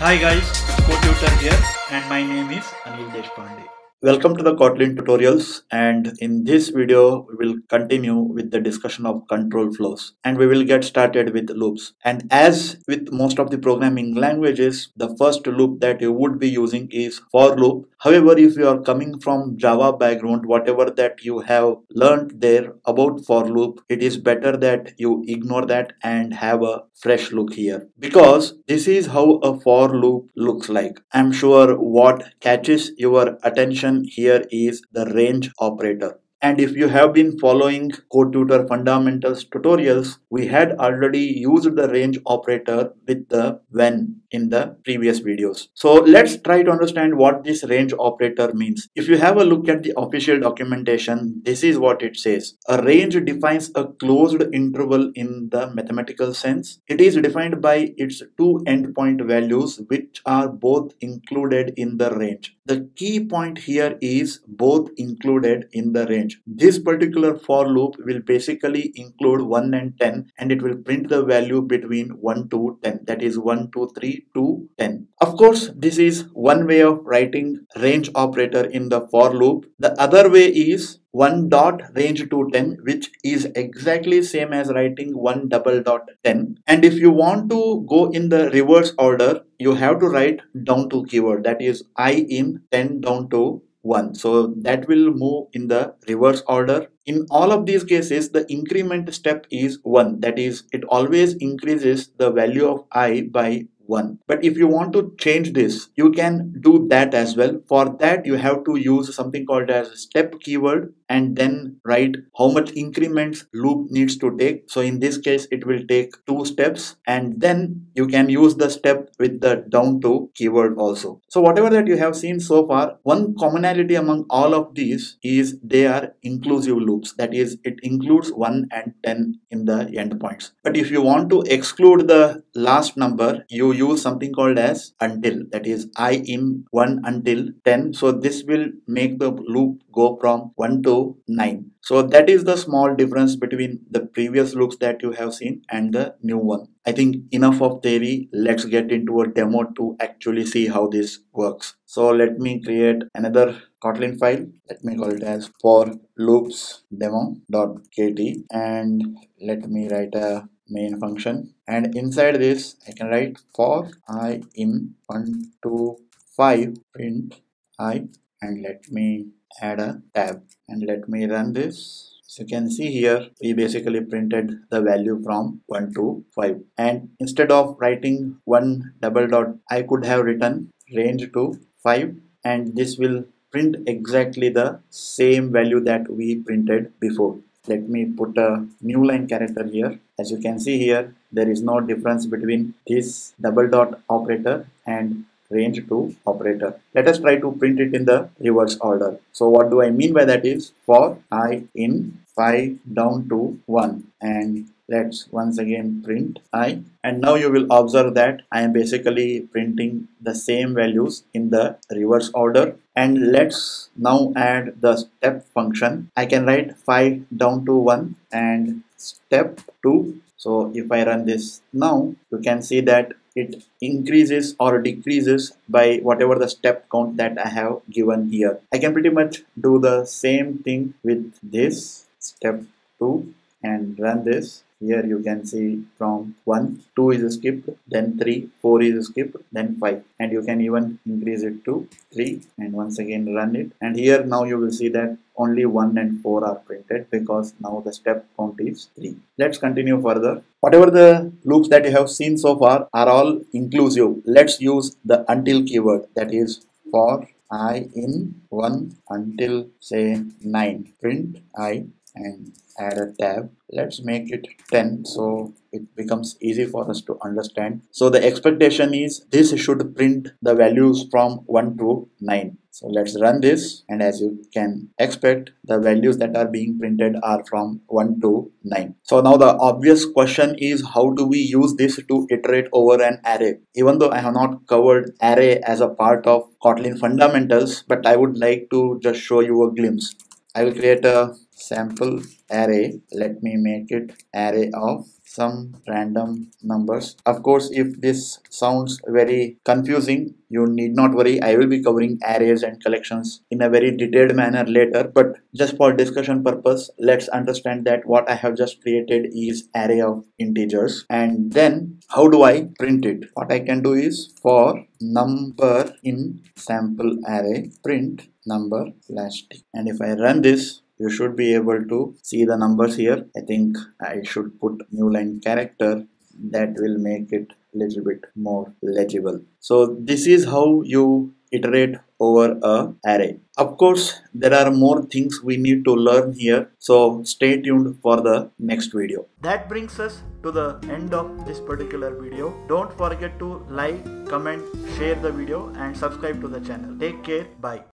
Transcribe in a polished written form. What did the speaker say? Hi guys, CodeTutor here and my name is Anil Deshpande. Welcome to the Kotlin tutorials, and in this video we will continue with the discussion of control flows, and we will get started with loops. And as with most of the programming languages, the first loop that you would be using is for loop. However, if you are coming from Java background, whatever that you have learned there about for loop, it is better that you ignore that and have a fresh look here, because this is how a for loop looks like. I'm sure what catches your attention here is the range operator. And if you have been following CodeTutor fundamentals tutorials, we had already used the range operator with the when in the previous videos. So let's try to understand what this range operator means. If you have a look at the official documentation, this is what it says. A range defines a closed interval in the mathematical sense. It is defined by its two endpoint values, which are both included in the range. The key point here is both included in the range. This particular for loop will basically include 1 and 10, and it will print the value between 1 to 10, that is 1, 2, 3 to 10. Of course, this is one way of writing range operator in the for loop. The other way is 1.rangeTo10, which is exactly same as writing 1.10. And if you want to go in the reverse order, you have to write downTo keyword, that is I in 10 downTo 1. So that will move in the reverse order. In all of these cases, the increment step is 1, that is, it always increases the value of I by 1. But if you want to change this, you can do that as well. For that, you have to use something called as step keyword, and then write how much increments loop needs to take. So in this case, it will take 2 steps, and then you can use the step with the downTo keyword also. So whatever that you have seen so far, one commonality among all of these is they are inclusive loops. That is, it includes 1 and 10 in the endpoints. But if you want to exclude the last number, you use something called as until, that is I in 1 until 10. So this will make the loop go from 1 to 9. So that is the small difference between the previous loops that you have seen and the new one. I think enough of theory, let's get into a demo to actually see how this works. So let me create another Kotlin file. Let me call it as for loops demo.kt, and let me write a main function, and inside this I can write for I in 1 to 5 print I, and let me add a tab and let me run this. So you can see here we basically printed the value from 1 to 5, and instead of writing 1., I could have written range to 5, and this will print exactly the same value that we printed before. Let me put a new line character here. As you can see here, there is no difference between this ... operator and range to operator. Let us try to print it in the reverse order. So what do I mean by that is for I in 5 down to 1, and let's once again print I, and now you will observe that I am basically printing the same values in the reverse order. And let's now add the step function. I can write 5 down to 1 and step 2. So if I run this now, you can see that it increases or decreases by whatever the step count that I have given here. I can pretty much do the same thing with this step 2 and run this. Here you can see from 1, 2 is skipped, then 3, 4 is skipped, then 5, and you can even increase it to 3 and once again run it. And here now you will see that only 1 and 4 are printed, because now the step count is 3. Let's continue further. Whatever the loops that you have seen so far are all inclusive. Let's use the until keyword, that is for I in 1 until say 9 print I, and add a tab. Let's make it 10 so it becomes easy for us to understand. So the expectation is this should print the values from 1 to 9. So let's run this, and as you can expect, the values that are being printed are from 1 to 9. So now the obvious question is, how do we use this to iterate over an array? Even though I have not covered array as a part of Kotlin fundamentals, but I would like to just show you a glimpse. I will create a sample array, let me make it array of some random numbers. Of course, if this sounds very confusing, you need not worry. I will be covering arrays and collections in a very detailed manner later, but just for discussion purpose, let's understand that what I have just created is array of integers. And then how do I print it? What I can do is for number in sample array, print number slash t. And if I run this, you should be able to see the numbers here. I think I should put new line character. That will make it a little bit more legible. So this is how you iterate over a array. Of course, there are more things we need to learn here. So stay tuned for the next video. That brings us to the end of this particular video. Don't forget to like, comment, share the video and subscribe to the channel. Take care. Bye.